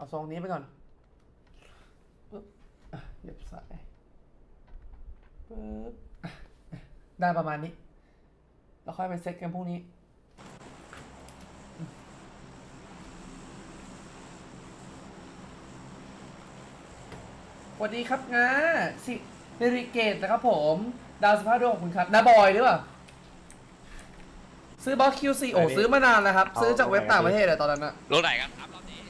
เอาทรงนี้ไปก่อนปึ๊บเย็บสายปึ๊บได้ประมาณนี้แล้วค่อยไปเซ็ตกันพรุ่งนี้สวัสดีครับนะสิริเกตนะครับผมดาว15ดวงของคุณครับนาบอยหรือเปล่าซื้อบล็อกคิวซีโอซื้อมานานแล้วครับซื้อจากเว็บต่างประเทศเลยตอนนั้นอะลงไหนกันครับรอบนี้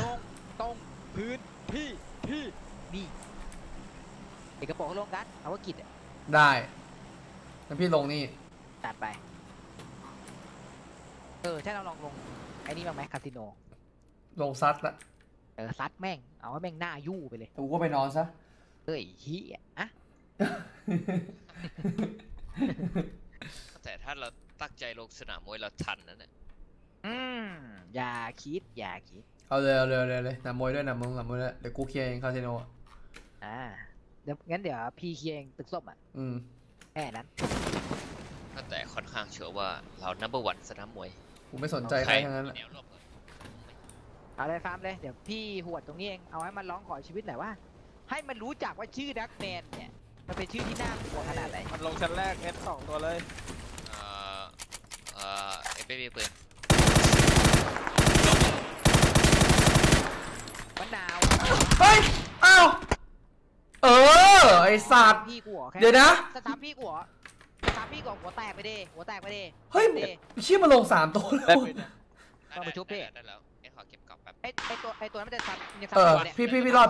ลงต้องพื้นพี่นี่เอกระโปรงลงกันเอาว่ากิจได้แล้วพี่ลงนี่ตัดไปใช่เราลองลงไอ้นี่บ้างไหมคาสิโนลงซัดละซัดแม่งเอาว่าแม่งหน้ายู่ไปเลยกูก็ไปนอนซะเฮ้ยฮี่อะแต่ถ้าเราตั้งใจลงสนามมวยเราทันนั่นแหละอย่าคิดเอาเลยเอาเลยหนามมวยด้วยหนามมวยด้วยเดี๋ยวกูเคลียร์เองคาสิโนเดี๋ยวงั้นเดี๋ยวพี่เคลียร์เองตึกส้มแค่นั้นแต่ค่อนข้างเชื่อว่าเรานัมเบอร์วันสนามมวยกูไม่สนใจใครทั้งนั้นเอาเลยฟาร์มเลยเดี๋ยวพี่หวดตรงนี้เองเอาให้มันร้องขอชีวิตหน่อยว่าให้มันรู้จักว่าชื่อดักแมนเนี่ยมันเป็นชื่อที่น่ากลัวขนาดไหนมันลงชั้นแรก F2 ตัวเลยไม่มีปืนมันดาวเฮ้ยอ้าวไอสัตว์เดี๋ยวนะสตาร์พี่กูเหรอสตาร์พี่กูหัวแตกไปดิเฮ้ยเชี่ยมาลง3ตัวแล้วต้องไปชุบพี่ได้แล้วขอเก็บกลับแบบไอตัวนั้นมันจะซัดพี่รอด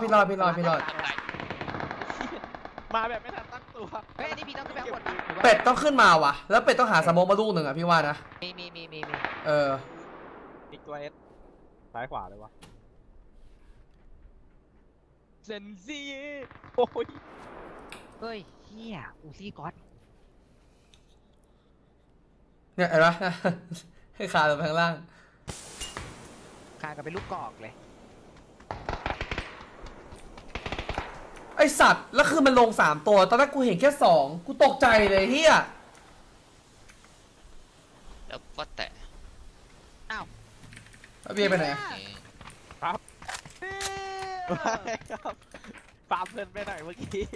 มาแบบไม่ทันตั้งตัวไอ้นี่พี่ต้องขึ้นแบบกดเป็ดต้องขึ้นมาว่ะแล้วเป็ดต้องหาสมองมาลูกหนึ่งอ่ะพี่ว่านะมีอีกตัวเอสซ้ายขวาเลยวะเซนซีโอ้ยเฮียอูซี่ก๊อตเนี่ยอะไรให้ขาลงข้างล่างคากับเป็นลูกกอกเลยไอสัตว์แล้วคือมันลง3ตัวตอนนั้นกูเห็นแค่2กูตกใจเลยเฮียแล้วว่าแต่อ้าวแล้วเบียร์ไปไหนครับปาเพื่อนไปหน่อยเมื่อกี้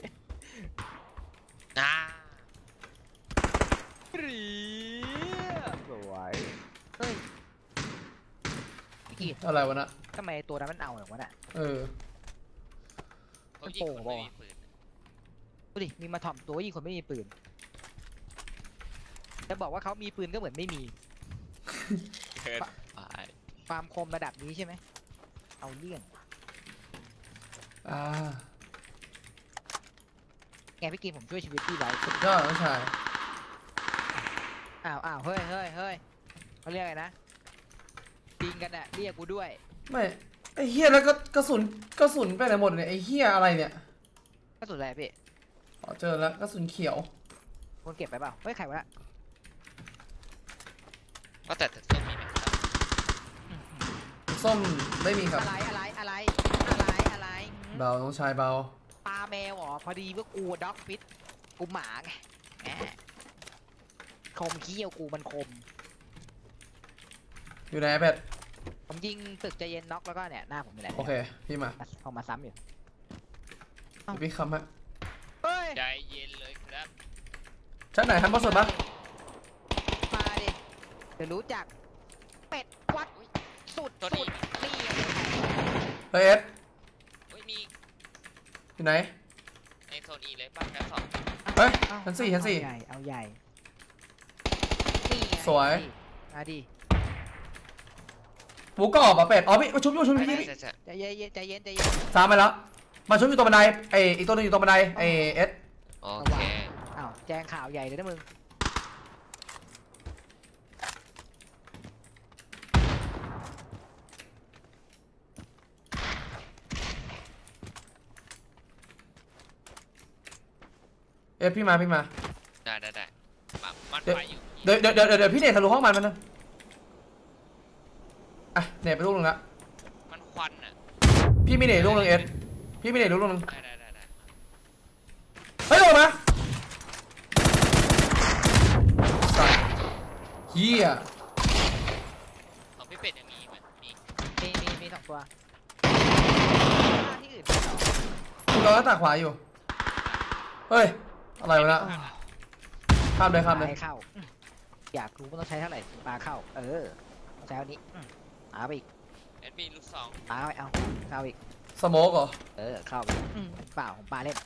หรีสวยอะไรวะนะทำไมตัวนั้นมันเอาอย่างวะน่ะมันโป่งบอดูดิมีมาถ่อมตัวยิงคนไม่มีปืนจะบอกว่าเขามีปืนก็เหมือนไม่มีความคมระดับนี้ใช่ไหมเอาเลี่ยงแกพี่กินผมช่วยชีวิตพี่ไว้สุดยอดน้องชายอ้าวเฮ้ยเขาเรียกอะไรนะปีนกันอะเรียกกูด้วยไม่ไอ้เฮียแล้วก็กระสุนไปไหนหมดเนี่ยไอ้เฮียอะไรเนี่ยกระสุนอะไรพี่อ๋อเจอแล้วกระสุนเขียวคนเก็บไปเปล่าเฮ้ยใครวะก็แต่ส้มมีไหมส้มไม่มีครับอะไรเบาน้องชายเบาปลาแมวอ๋อพอดีว่ากูด็อกฟิตกูหมาไงคมเขี้ยวกูมันคมอยู่ไหนเป็ดผมยิงตึกใจเย็นน็อกแล้วก็เนี่ยหน้าผมอยู่ไหนโอเคพี่มาเขามาซ้ำอยู่พี่คำฮะใจเย็นเลยครับชั้นไหนครับบอสสดปะมาดิเดี๋ยวรู้จักเป็ดวัดสุดสุดนี่เฮ้ยเอ็ดมีอยู่ไหนในโซนอีเลยป้าชั้นสองเฮ้ยชั้นสี่เอาใหญ่สวยมาดิหมูกรอบอ่ะเป็ดอ๋อพี่มาชุบพี่ใจเย็นสามไปแล้วมาชุบอยู่ตรงบันไดไออีกตัวนึงอยู่ตรงบันไดไอเอสโอเคอ้าวแจ้งข่าวใหญ่เลยนะมึงเอสพี่มาได้มันไปอยู่เดี๋ยวพี่เนททะลุห้องมันนะอ่ะเนทไปลูกนึงละมันควันอ่ะพี่ไม่เนทลูกนึงเอสพี่ไม่เนทลูกนึงเฮ้ยออกมาเฮียของพี่เป็ดยังมีสองตัว ตัวหน้าต่างขวาอยู่เฮ้ยอะไรวะนะข้ามเลยข้ามเลยเข้าอยากรู้ว่าต้องใช้เท่าไหร่ปลาเข้าเออต้องใช้อันนี้เอาไปอีกเอ็นบีลูกสองปลาไปเอาเข้าอีกสโมกเหรอเออเข้าไปเปล่าของปลาเล่น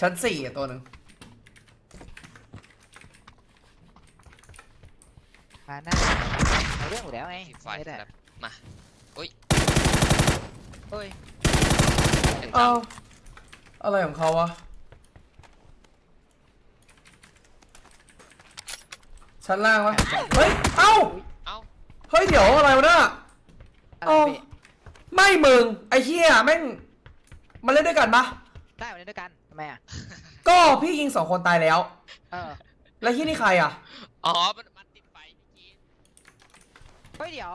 ชั้นสี่ตัวหนึ่งปลาหน้าเอาเรื่องหมดแล้วไงไม่ได้มาอุ้ยเฮ้ยเอาอะไรของเขาวะชั้นล่างวะเฮ้ยเอ้าเฮ้ยเดี๋ยวอะไรวะเนี่ยไม่มึงไอ้เหี้ยแม่งมาเล่นด้วยกันปะได้มาเล่นด้วยกันทำไมอ่ะก็พี่ยิงสองคนตายแล้วแล้วที่นี่ใครอ่ะอ๋อมันติดไฟเมื่อกี้เฮ้ยเดี๋ยว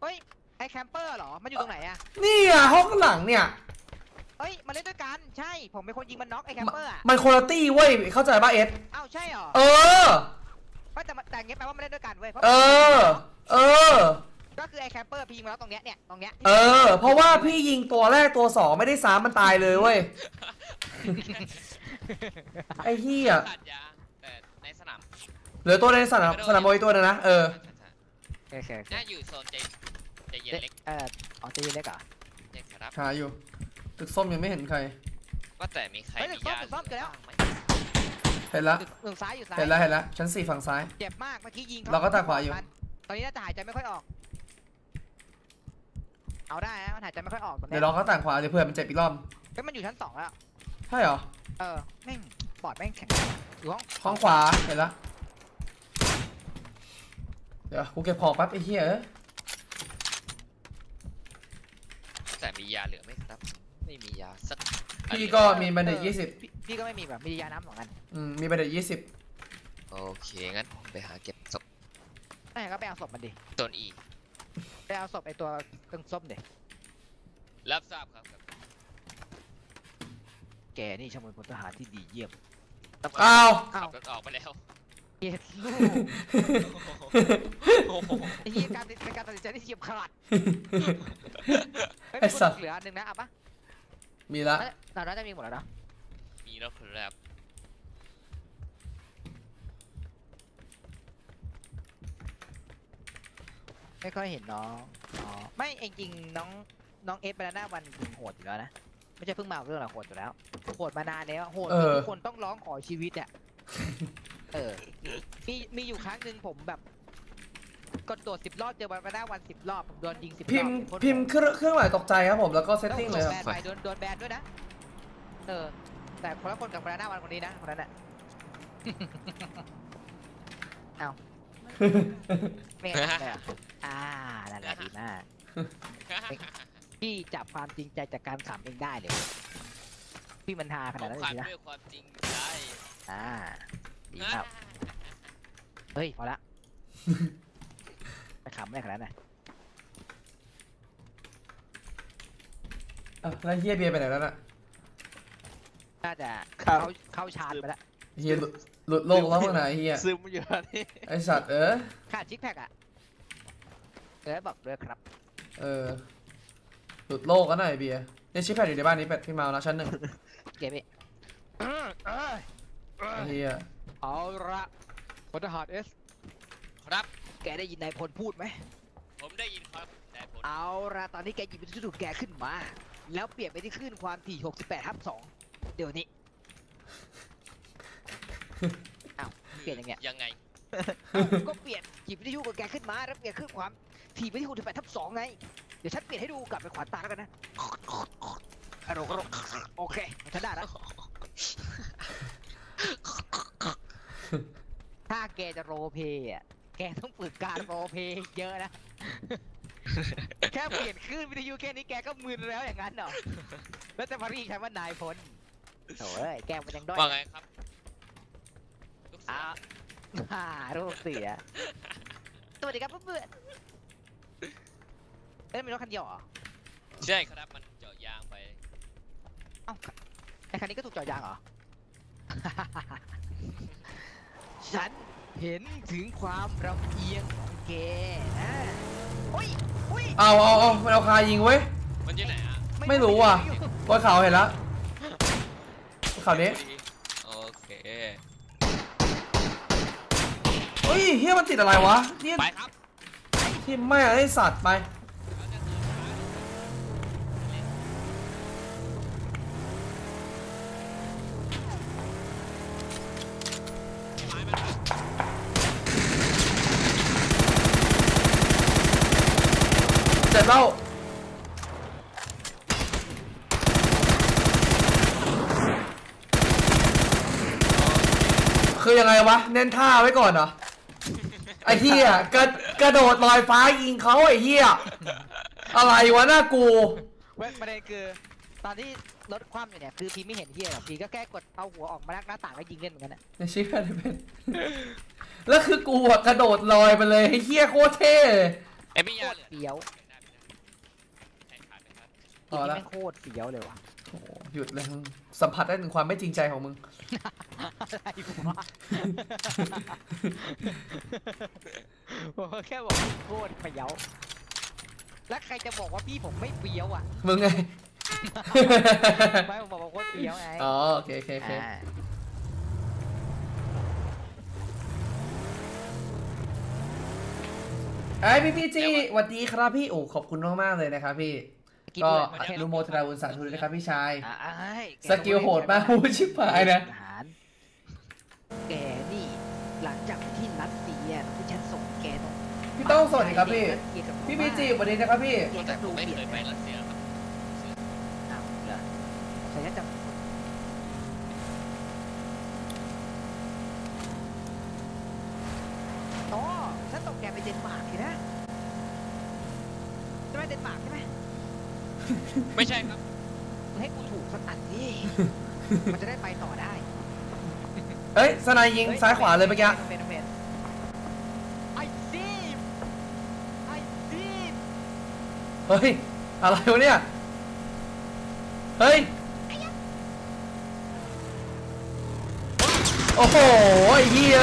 เฮ้ยไอ้แคมเปอร์เหรอมันอยู่ตรงไหนอ่ะนี่อ่ะห้องหลังเนี่ยเฮ้ยมาเล่นด้วยกันใช่ผมเป็นคนยิงมันน็อกไอ้แคมเปอร์อ่ะมันคนละตี้เว้ยเข้าใจป่ะเอสอ้าวใช่เหรอเพราะแต่เงี้ยแปลว่ามาเล่นด้วยกันเว้ยก็คือไอ้แคมเปอร์พีมาแล้วตรงเนี้ยเนี่ยตรงเนี้ยเพราะว่าพี่ยิงตัวแรกตัวสองไม่ได้ซ้ำมันตายเลยเว้ยไอ้เหี้ยแต่ในสนามเหลือตัวในสนามมวยตัวนะน่าอยู่โซนใจเย็นเล็กอ๋อใจเย็นเล็กอ่ะหาอยู่ตึกส้มยังไม่เห็นใครว่าแต่มีใครมียาเห็นแล้วเห็นแล้วชั้น4ฝั่งซ้ายเจ็บมากเมื่อกี้ยิงเราก็ตาขวาอยู่ตอนนี้น่าจะหายใจไม่ค่อยออกเอาได้นะมันหายใจไม่ค่อยออกตอนนี้เดี๋ยวรอเขาต่างขวาเดี๋ยวเพื่อนมันเจ็บอีกรอบเฮ้ยมันอยู่ชั้น2แล้วใช่เหรอแม่งปอดแม่งแข็งอยู่ห้องขวาเห็นแล้วเดี๋ยวกูเก็บของแป๊บไอ้เหี้ยแต่มียาเหลือไหมครับไม่มียาสักพี่ก็มีบันเดจ20พี่ก็ไม่มีแบบมียาน้ำสองอันมีบันเดจ20โอเคงั้นไปหาเก็บศพไม่ก็ไปเอาศพมันดิต้นอีไปเอาศพไอตัวตึงส้มเด็กรับทราบครับแกนี่ช่างเป็นพลทหารที่ดีเยี่ยมเอาออกไปแล้วเย็ดลูกไอ้เหี้ยการตัดสินใจที่เฉียบขาดไอ้สัตว์เหลืออันนึงนะเอาปะมีละเราน่าจะมีหมดแล้วเนาะมีแล้วครับไม่ค่อยเห็นน้องไม่จริงๆน้องเอฟไปแล้วหน้าวันโหดอยู่แล้วนะไม่ใช่เพิ่งมาเรื่องหรอกโหดอยู่แล้วโหดมานานแล้วโหดทุกคนต้องร้องขอชีวิตเนี่ยมีอยู่ครั้งหนึ่งผมแบบกดโดด10 รอบเจอวันหน้าวัน10 รอบผมโดนยิง10 รอบพิมพ์เครื่องหมายตกใจครับผมแล้วก็เซตติ้งเลยครับโดนแบนด้วยนะแต่คนละคนกับวันหน้าวันคนนี้นะคนนั้นน่ะเอาไม่ได้นั่นแหละดีมากพี่จับความจริงใจจากการขำเองได้เลยพี่มันฮาขนาดนั้นเลยนะความจริงใจดีมากเฮ้ยพอละไปขำแม่ขนาดนั้นแล้วเฮียเบียร์ไปไหนแล้วน่ะน่าจะเข้าชาร์จไปแล้วเฮียหลุดโลกแล้วมั้งนะเฮียซึมอยู่นี่ไอสัตว์ขาดชิคแพคอ่ะบอกด้วยครับหลุดโลกกันหน่อยเบียร์เนี่ยชิคแพคอยู่ในบ้านนี้เป็ดพี่เมานะชั้น 1เก็บไปเฮียเอาละพลทหารเอสครับแกได้ยินนายพลพูดไหมผมได้ยินครับนายพลเอาละตอนนี้แกหยิบจุดแกขึ้นมาแล้วเปลี่ยนไปที่คลื่นความถี่68/2เดี๋ยวนี้อ้าวเปลี่ยนยังไงก็เปลี่ยนหยิบวิทยุกับแกขึ้นมาแล้วเปลี่ยนคลื่นความถี่ไปที่68/2ไงเดี๋ยวฉันเปลี่ยนให้ดูกลับไปขวานตาแล้วกันนะโอเคฉันได้แล้วถ้าแกจะโรเพย์อ่ะแกต้องฝึกการโรเพย์เยอะนะแค่เปลี่ยนคลื่นวิทยุแค่นี้แกก็มึนแล้วอย่างนั้นเหรอแล้วจะมารีใช้ว่านายพลโถ่แกมันยังด้อยว่าไงครับลูกเสือตัวเด็กกับเพื่อนเป็นรถคันเดียวเหรอใช่ครับมันเจาะยางไปเอ้าไอ้คันนี้ก็ถูกเจาะยางเหรอฉันเห็นถึงความลำเอียงของแกนะโอ้ยเอาไม่เอาคายิงเว้ยมัน ไม่รู้ว่ะบนเขาเห็นแล้วบนเขานี้โอเคเฮ้ยเฮียมันติดอะไรวะเนี่ยที่ไม่ไอ้สัตว์ไปเจ็บแล้วคือยังไงวะเน้นท่าไว้ก่อนเหรอไอ้เหี้ยกระโดดลอยฟ้ายิงเขาไอ้เหี้ยอะไรวะหน้ากูเว้ยประเด็นคือตอนที่รถคว่ำอยู่เนี่ยคือพี่ไม่เห็นเหี้ยหรอกพี่ก็แค่กดเอาหัวออกมาหน้าต่างแล้วยิงเล่นเหมือนกันน่ะไอ้ชิบะเนี่ยเป็นแล้วคือกูกระโดดลอยไปเลยไอ้เหี้ยโคตรเท่ไอ้พี่ยาเปียวต่อแล้วโคตรเปียวเลยว่ะหยุดเลยสัมผัสได้ถึงความไม่จริงใจของมึงอะไรวะผมแค่บอกโคตรเปี้ยวแล้วใครจะบอกว่าพี่ผมไม่เปี้ยวอ่ะมึงไงไม่ผมบอกว่าโคตรเปี้ยวไงอ๋อโอเคโอเคไอพี่จีสวัสดีครับพี่โอ้ขอบคุณมากๆเลยนะครับพี่ก็ลูโมทราวุนสาธุนะครับพี่ชายสกิลโหดมากผู้ชิบหายนะแกนี่หลังจากที่นัดตีอ่ะที่ฉันส่งแกตรงพี่ต้องสวัสดีครับพี่พี่บีจีวันนี้นะครับพี่แต่ดูไม่เคยไปรัสเซียครับแต่ยังจำอ๋อฉันส่งแกไปเดนมาร์กทีนะจะไปเดนมาร์กใช่ไหมไม่ใช่ครับให้กูถูกสตันนี่มันจะได้ไปต่อได้เฮ้ยสนายยิงซ้ายขวาเลยเมื่อกี้ไอซีมเฮ้ยอะไรวะเนี่ยเฮ้ยโอ้โหไอ้เหี้ย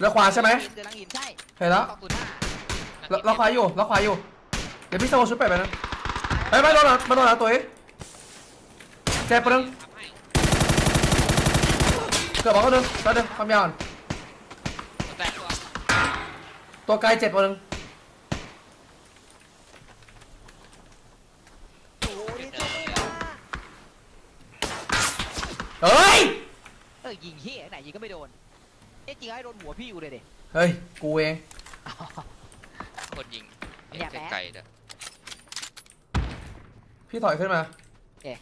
แล้วขวาใช่ไหมเห็นแล้วเราขวาอยู่เดี๋ยวพี่สโมชุดไปนะเฮ้ยไม่โดนนะตัวเองเจ็บปะนึงเกือบบอกเขาเดินความยาวตัวไกลเจ็บปะนึงเฮ้ยยิงเฮียไหนยิงก็ไม่โดนเอ๊ะจริงให้โดนหัวพี่อยู่เลยเด็กเฮ้ยกูเองคนยิงอย่าแพ้พี่ถอยขึ้นมาเอ๊ะ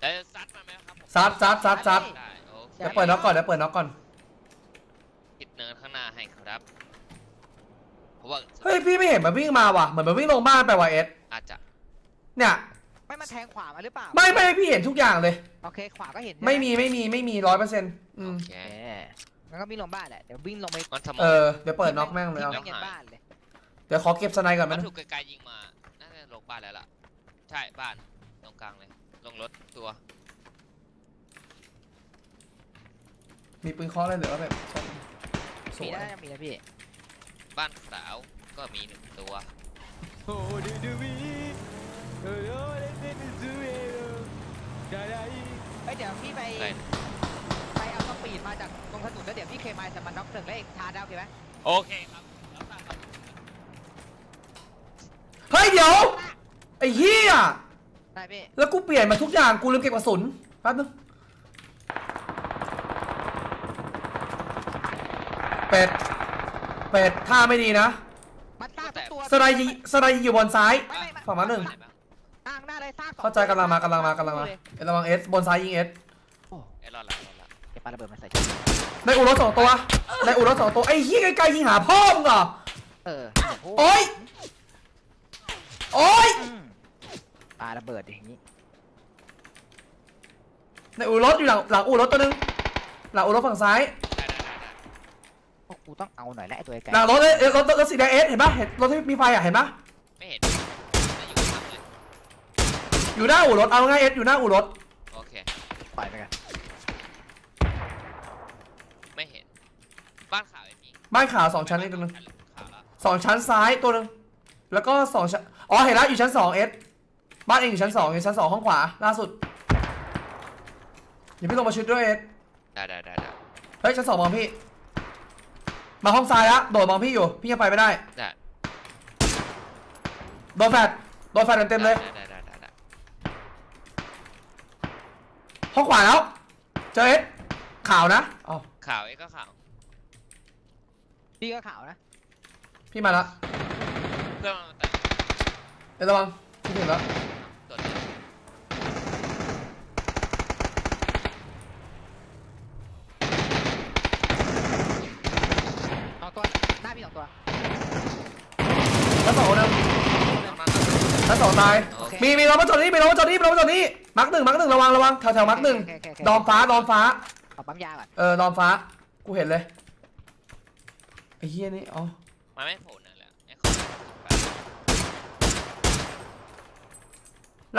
แต่ซัดมาไหมครับซัดเดี๋ยวเปิดน็อกก่อนติดเนินข้างหน้าให้ครับเพราะว่าเฮ้ยพี่ไม่เห็นมันวิ่งมาว่ะเหมือนมันวิ่งลงบ้านไปว่ะเอสอาจจะเนี่ยไม่มาแทงขวามาหรือเปล่าไม่พี่เห็นทุกอย่างเลยโอเคขวาก็เห็นไม่มี 100% โอเคมันก็วิ่งลงบ้านแหละเดี๋ยววิ่งลงไปเดี๋ยวเปิดน็อกแม่งเลยเอาเดี๋ยวขอเก็บสไนก่อนมันถูกไกลๆยิงมาน่าจะลงบ้านแล้วล่ะใช่บ้านตรงกลางเลยลงรถตัวมีปืนเคาะอะไรเหลือแบบมีได้ยังมีนะพี่บ้านสาวก็มีหนึ่งตัวไอเดี๋ยวพี่ไปเอากระปีดมาจากตรงถนนแล้วเดี๋ยวพี่เคมาจะมาน็อกเถิงเลขชาดาวโอเคไหมโอเคครับเฮ้ยเดี๋ยวไอ้เหี้ยแล้วกูเปลี่ยนมาทุกอย่างกูลืมเก็บกระสุนแป๊บนึงเป็ดท่าไม่ดีนะสไลด์อยู่บนซ้ายฝั่งมาหนึ่งเข้าใจกำลังมาเอสระวังเอสบนซ้ายยิงเอสเอสรอดละเก็บปลาระเบิดมาใส่ในอู่รถ2 ตัวในอู่รถ2 ตัวไอ้เหี้ยไกลๆยิงหาพ่อมึงเหรอโอ๊ยปลาระเบิดอย่างนี้ในอู่รถอยู่หลังอู่รถตัวนึงหลังอู่รถฝั่งซ้ายโอ้โห กูต้องเอาหน่อยแล้วไอตัวไกลๆรถเลยรถสีแดงเอสเห็นปะเห็นรถที่มีไฟอ่ะเห็นปะไม่เห็นอยู่หน้าอู่รถเอาง่ายเอสอยู่หน้าอู่รถโอเคไปไปกันไม่เห็นบ้านขาวไอ้นี่บ้านขาว2 ชั้นนี่ตัวนึง2 ชั้นซ้ายตัวนึงแล้วก็2 ชั้นอ๋อเห็นแล้วอยู่ชั้น2เอสบ้านเองอยู่ชั้น2อยู่ชั้น2ห้องขวาล่าสุดอย่าพี่ลงมาชุดด้วยเอสได้เฮ้ยชั้น2มองพี่มาห้องซ้ายแล้วโดดมองพี่อยู่พี่ยังไปไม่ได้โดนแฟดเต็มเลยห้องขวาแล้วเจอเอสขาวนะอ๋อขาวเอสก็ขาวพี่ก็ขาวนะพี่มาละเพื่อนเดี๋ยวระวังพี่ถึงแล้วแล้ว2ตายมีเรามาจอดนี่มักหนึ่งระวังแถวมักหนึ่งดอมฟ้าเอาปั๊มยาก่อนดอมฟ้ากูเห็นเลยไอ้เหี้ยนี่อ๋อมาไม่โผล่นั่นแหละ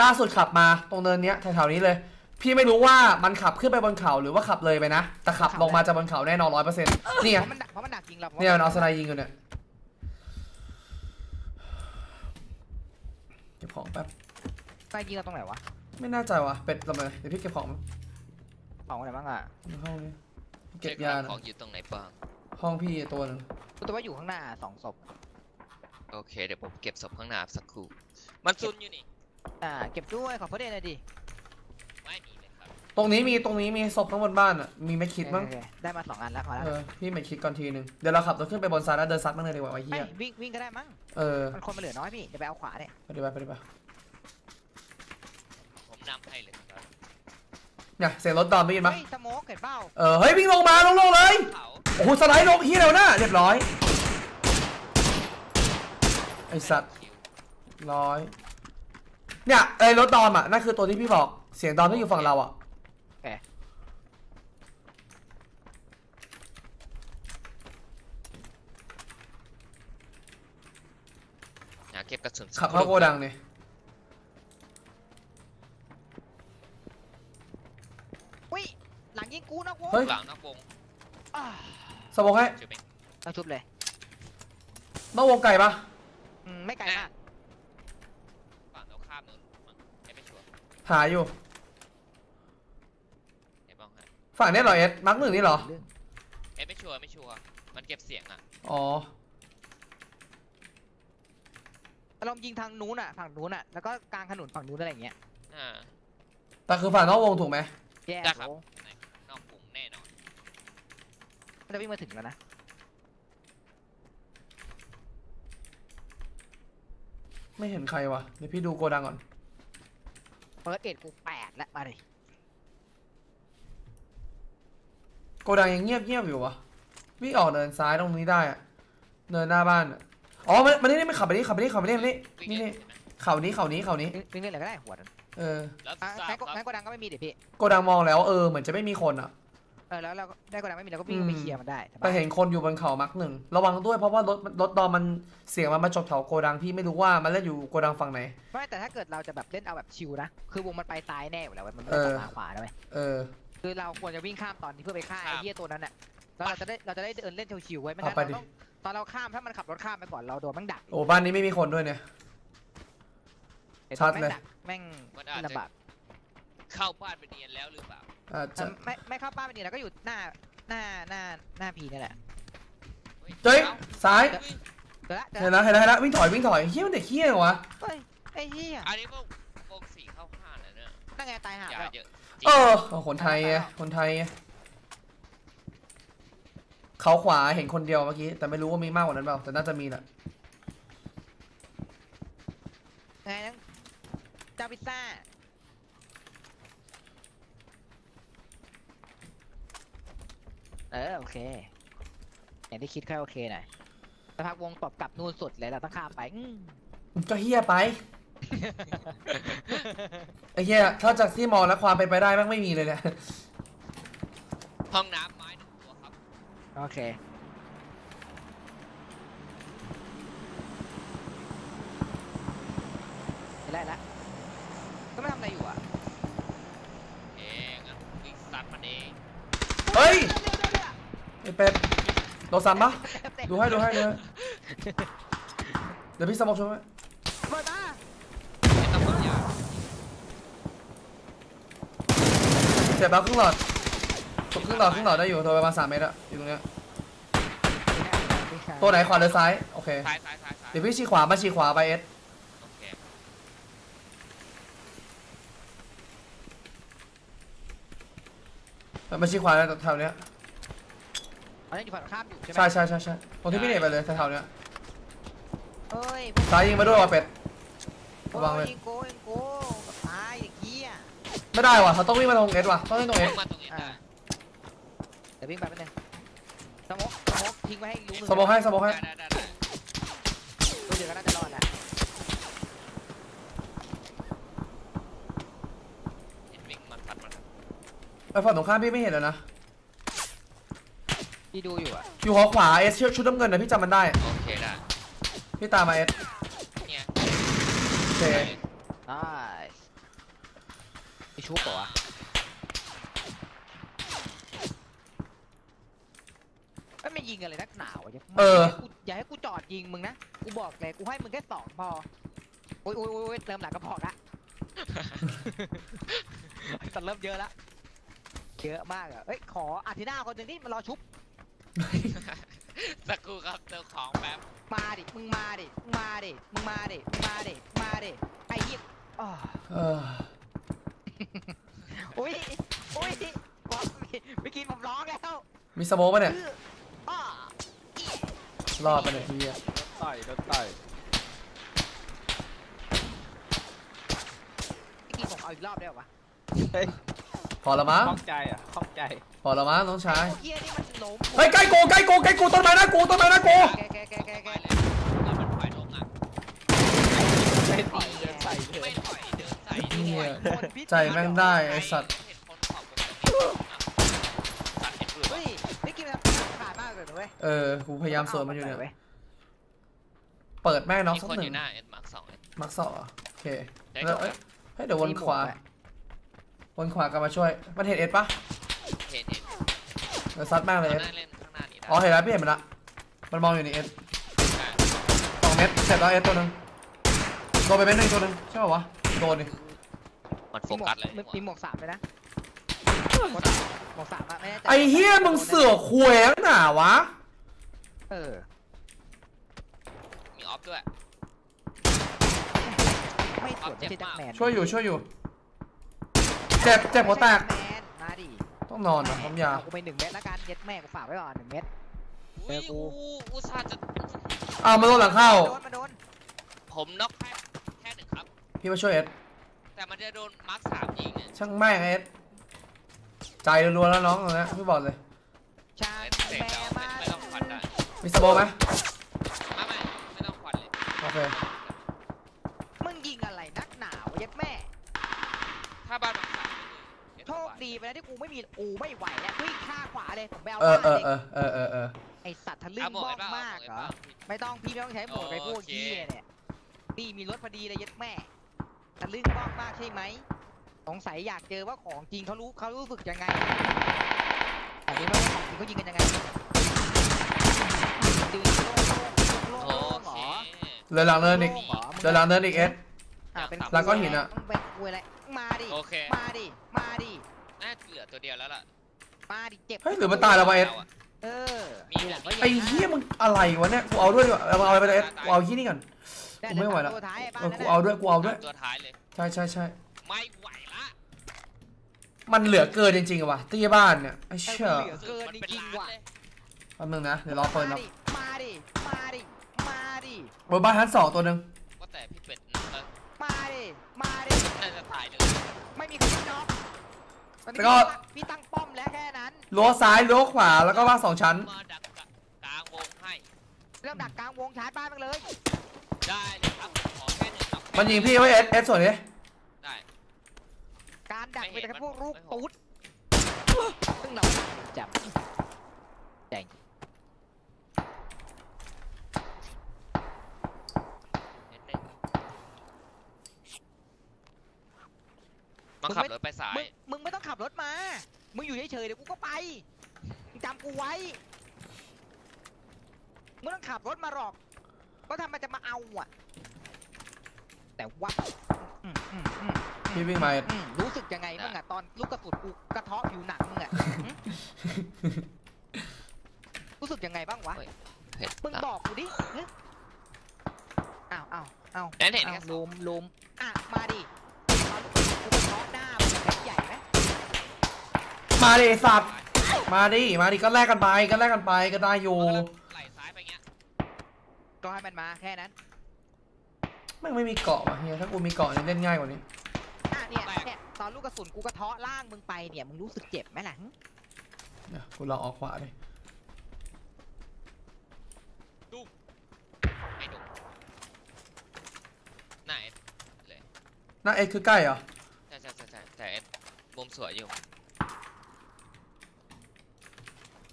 ล่าสุดขับมาตรงเนินเนี้ยแถวนี้เลยพี่ไม่รู้ว่ามันขับขึ้นไปบนเขาหรือว่าขับเลยไปนะแต่ขับลงมาจากบนเขาแน่นอน 100% เนี่ยมันดักยิงเราเนี่ยมันเอาสไนยิงอยู่เนี่ยเก็บของแป๊บใต้ยิงเราตรงไหนวะไม่น่าใจวะเป็ดลำเลยเดี๋ยวพี่เก็บของของอะไรบ้างอ่ะห้องนี้เก็บยาของอยู่ตรงไหนบ้างห้องพี่ตัวนึงตัวว่าอยู่ข้างหน้า2 ศพโอเคเดี๋ยวผมเก็บศพข้างหน้าสักครู่มันซุนอยู่นี่เก็บด้วยขอเพิ่มเลยดิไม่มีเลยครับตรงนี้มีศพข้างบนบ้านอ่ะมีไม่คิดมั้งได้มา2 อันแล้วขอแล้วพี่ไม่คิดก่อนทีนึงเดี๋ยวเราขับรถขึ้นไปบนซาร่าเดินซัดมั้งเลยดีกว่าไอ้เหี้ยวิ่งก็ได้มั้งมันคนมาเหลือน้อยพี่เดี๋ยวไปเอาขวาเนี่ยไปดิผมนำให้เลยเนี่ยเสียงรถดอมได้ยินมั้ยสโมกเห็นเปล่าเฮ้ยวิ่งลงมาลงเลยโอ้โหสไลด์ลงเฮียแล้วนะเรียบร้อยไอสัตว์ร้อยเนี่ยไอรถดอมอ่ะนั่นคือตัวที่พี่บอกเสียงดอมที่อยู่ฝั่งเราอ่ะเก็บกระสุนขับเข้าโกดังเนี่ยอุ้ยหลังยิงกูนะกูหลังนะวงสมองให้ต้องทุบเลยต้องวงไก่ปะไม่ไก่มากฝั่งเราข้ามนู้นไม่ชัวร์หาอยู่ฝั่งนี้เหรอเอสมักหนึ่งนี่เหรอเอสไม่ชัวร์มันเก็บเสียงอ่ะอ๋อลองยิงทางนู้นอ่ะฝั่งนู้นอ่ะแล้วก็กลางถนนฝั่งนู้นอะไรอย่างเงี้ยแต่คือฝั่งนอกวงถูกไหมแย่ครับนอกวงแน่นอนมันจะวิ่งมาถึงแล้วนะไม่เห็นใครวะเดี๋ยวพี่ดูโกดังก่อนเปิดเอ็ดกู8แล้วมาดิโกดังยังเงียบอยู่วะวิ่งออกเดินซ้ายตรงนี้ได้อะเดินหน้าบ้านอ๋อมันนี่ไม่ขับไปนี่เขานี้วิ่งเล่นอะไรก็ได้หัวนั้นแล้วกดังก็ไม่มีเดี๋ยวพี่กดังมองแล้วเหมือนจะไม่มีคนอ่ะแล้วเราได้กดังไม่มีเราก็วิ่งไปเคลียร์มันได้แต่เห็นคนอยู่บนเขามักหนึ่งระวังด้วยเพราะว่ารถดอมมันเสียงมันมาจบแถวโกดังพี่ไม่รู้ว่ามันเล่นอยู่โกดังฝั่งไหนไม่แต่ถ้าเกิดเราจะแบบเล่นเอาแบบชิวนะคือวงมันไปซ้ายแน่อยู่แล้วมันไม่ไปขวาได้ไหมคือเราควรจะวิ่งข้ามตอนนี้เพื่อไปฆ่าไอ้เหี้ยตัวนั้นน่ะเราจะได้เดินเล่นชิวๆไว้ไม่งั้นเราต้องตอนเราข้ามถ้ามันขับรถข้ามไปก่อนเราโดนแม่งดักโอ้บ้านนี้ไม่มีคนด้วยเนี่ยชัดเลยแม่งลำบากเข้าบ้านไปเนียนแล้วหรือเปล่าไม่เข้าบ้านไปเนียนแล้วก็อยู่หน้าพีนี่แหละเจ๊ซ้ายเห็นแล้ววิ่งถอยเฮี้ยมันเด็กเฮี้ยวะไอ้เฮี้ยอันนี้ก็วง4เข้า5แล้วเนี่ยนั่งไงตายห่าเยอะคนไทยเขาขวาเห็นคนเดียวเมื่อกี้แต่ไม่รู้ว่ามีมากกว่านั้นเปล่าแต่น่าจะมีแหละไงนั่งเจ้าพิซซ่าโอเคอย่างที่คิดแค่โอเคหน่อยแต่พักวงตอบกลับนู่นสุดเลยเราต้องข้ามไปก็เฮี้ยไปไอ้เฮี้ยถ้าจากที่มองแล้วความเป็นไปได้แม่งไม่มีเลยเนี่ยห้องน้ำโอเค ไปได้ละก็ไม่ทำอะไรอยู่อ่ะเอ๋งั้นวิ่งซัดมันเองเฮ้ยไอ้เป็ดโดนซ้ำปะดูให้เลยเดี๋ยวพี่สมองช่วยไหมเจ็บแล้วครึ่งหลอดครึ่งหลอดได้อยู่โดนประมาณ3 เมตรอะอยู่ตรงเนี้ยตัวไหนขวาหรือซ้ายโอเคเดี๋ยวพี่ชี้ขวามาชี้ขวาไปเอสมาชี้ขวาแถวเนี้ยอันนี้อยู่ฝั่งข้ามอยู่ใช่ไหมใช่ตรงที่พี่เนยไปเลยแถวเนี้ยซ้ายยิงมาด้วยว่ะเป็ดระวังเลยไม่ได้ว่ะเขาต้องวิ่งมาตรงเอสว่ะต้องวิ่งตรงเอสเดี๋ยววิ่งไปไม่ได้สมองทิ้งไว้ให้ลุงสมองให้ตัวเดียวก็น่าจะรอดอ่ะไอ้ฝั่งตรงข้ามพี่ไม่เห็นแล้วนะพี่ดูอยู่อ่ะอยู่หัวขวาเอสชุดน้ำเงินนะพี่จำมันได้โอเคได้พี่ตามมาเอสโอเคได้ไอชุบเหรอไม่ยิงอะไรนักหนาวอ่ะอย่าให้กูจอดยิงมึงนะกูบอกเลยกูให้มึงแค่2พอโอ้ยเริ่มหลักกระพอกละแต่เริ่มเยอะมากอ่ะเอ้ยขออาทิตย์หน้าคนหนึ่งนี่มารอชุบสักครู่ครับเจอของแป๊บมาดิไอ้ยิบโอ้ยเมื่อกี้ผมร้องแล้วมีสโมกปะเนี่ยรอดปะเนี่ยพี่รถไต่เมื่อกี้ผมเอาอีกรอบได้ปะพอละมั้งข้องใจพอละมั้งน้องชายเฮ้ยใกล้กูต้นไม้นะกูแกเลยแล้วมันถอยลงอ่ะไม่ถอยเดินใส่ด้วยใจแม่งได้ไอสัตว์เฮ้ยไม่กินแบบขาดมากเลยเว้ยกูพยายามสวนมันอยู่เนี่ยเปิดแม่งน้องสักหนึ่งมาร์ค 2โอเคเฮ้ยเดี๋ยววนขวากันมาช่วยมันเห็นเอ็ดปะเห็นเดี๋ยวซัดมากเลยเอ็ดอ๋อเห็นแล้วพี่เห็นมันละมันมองอยู่นี่เอ็ด2เม็ดเสร็จแล้วเอ็ดตัวนึงโดนไปเม็ดนึงตัวนึงใช่ป่าววะโดนดิมันโฟกัสเลยมีหมวก3เลยนะหมวก3อะไม่แน่ใจไอ้เหี้ยมึงเสือกแขวนหน่าวะมีออฟด้วยไม่สนใจดักแมนช่วยอยู่เจ็บหัวแตกต้องนอนนะผมยากูไป1 เม็ดแล้วกันเย็ดแม่กูฝากไว้ก่อน1 เม็ดกูอุตส่าห์จะมาโดนหลังเข้าผมน็อกแค่1ครับพี่มาช่วยเอ็ดแต่มันจะโดนมาร์ค3ยิงเนี่ยช่างแม่งเอ็ดใจรัวๆแล้วน้องนะพี่บอกเลยไม่ต้องควันได้มีสโบไหมไม่ต้องควันเลยโอเคมึงยิงอะไรนักหนาวเย็ดแม่ถ้าบ้านโชคดีไปแล้วที่กูไม่มีไม่ไหวแล้ววิ่งข้าขวาเลยผมไปเอาบ้านเลยไอสัตว์ทะลึ่งบ้ามากเหรอไม่ต้องพี่ไม่ต้องใช้หมวกไปพวกพี่เนี่ยพี่มีรถพอดีเลยยัดแม่ทะลึ่งบ้ามากใช่ไหมสงสัยอยากเจอว่าของจริงเขารู้สึกยังไงแต่ไม่ว่าของจริงเขายิงกันยังไงดึงโลกหรอเลยหลังเนินอีกเอสหลังก้อนหินอะมาดิน่าเหลือตัวเดียวแล้วล่ะมาดิเจ็บเฮ้ยหรือมันตายแล้ววะเอ็ดมีหลังไอ้เหี้ยมึงอะไรวะเนี่ยกูเอาด้วยเอาอะไรไปเอ็ดกูเอาที่นี่ก่อนกูไม่ไหวแล้วกูเอาด้วยตัวท้ายเลยใช่ไม่ไหวละมันเหลือเกินจริงๆว่ะตีบ้านเนี่ยไอ้เชี่ยเหลือเกินจริงๆว่ะแป๊บนึงนะเดี๋ยวรอเปิดนะมาดิบนบ้านชั้น2ตัวนึงว่าแต่พี่เป็ดมาดิน่าจะตายเลยไม่มีคนน็อกแล้วก็พี่ตั้งป้อมแล้วแค่นั้นล้อซ้ายล้อขวาแล้วก็ว่า2ชั้นดักกลางวงให้เริ่มดักกลางวงชาร์จบ้านมันเลยได้เลยครับขอแค่หนึ่งครับมันยิงพี่ไว้เอสส่วนนี้ได้การดักไปแต่พวกลูกตูดซึ่งเราจับแดง ต้องขับรถไปสายมึงไม่ต้องขับรถมามึงอยู่เฉยๆเดี๋ยวกูก็ไปจำกูไว้มึงต้องขับรถมาหรอกก็ทำมันจะมาเอาอ่ะแต่ว่าพี่วิ่งมารู้สึกยังไงมึงอ่ะตอนลูกกระสุนกูกระเทาะผิวหนังมึงอ่ะรู้สึกยังไงบ้างวะมึงบอกกูดิอ้าวแอนเห็นไงลมอ่ะมาดิกูกระเทาะหน้ามึงใหญ่ไหมมาดิสัตว์มาดิก็แลกกันไปก็ได้อยู่ไหลซ้ายไปเงี้ยก็ให้มันมาแค่นั้นไม่มีเกาะว่ะเฮียถ้ากูมีเกาะเล่นง่ายกว่านี้อ่ะเนี่ยตอนลูกกระสุนกูกระเทาะล่างมึงไปเนี่ยมึงรู้สึกเจ็บไหมล่ะเนี่ยกูลองออกขวาดิดุ๊กไอ้ดุ๊กหน้าเอ็ดเลยหน้าเอ็ดคือใกล้เหรอใช่แต่เอ็ดมุมสวยอยู่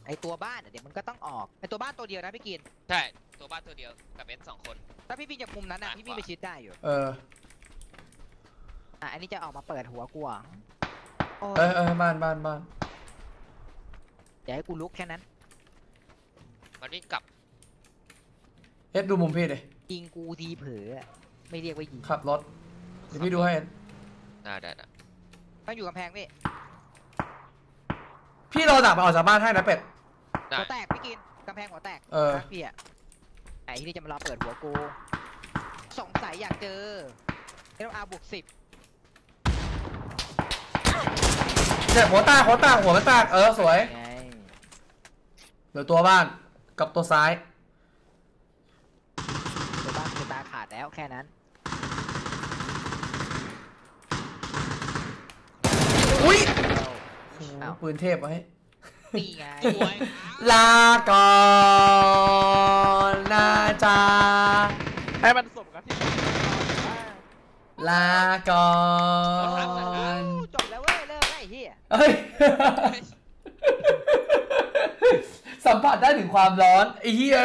ไอตัวบ้านเดี๋ยวมันก็ต้องออกไอตัวบ้านตัวเดียวนะพี่กินใช่ตัวบ้านตัวเดียวกับเอสสองคนถ้าพี่วิ่งจากมุมนั้นนะพี่วิ่งไปชิดได้อยู่อันนี้จะออกมาเปิดหัวกูอ่ะบ้านอย่าให้กูลุกแค่นั้นมันวิ่งกลับเอสดูมุมพี่เลยยิงกูทีเผลอไม่เรียกว่ายิงขับรถเดี๋ยวพี่ดูให้ได้ต้องอยู่กำแพงพี่พี่รอดักมาออกจากบ้านให้นะเป็ดหัวแตกพี่กินกำแพงหัวแตกพี่อ่ะไอ้ที่นี่จะมารอเปิดหัวกูสงสัยอยากเจอเอลอาบวก10เนี่ยหัวแตกสวยเหลือตัวบ้านกับตัวซ้ายตัวบ้านคือตาขาดแล้วแค่นั้นอุ้ยปืนเทพไว้นี่ไงลาก่อนนะจ๊ะให้มันสมกับที่ลาก่อนจบแล้วเว้ยเลิกได้เฮียสัมผัสได้ถึงความร้อนไอ้เฮีย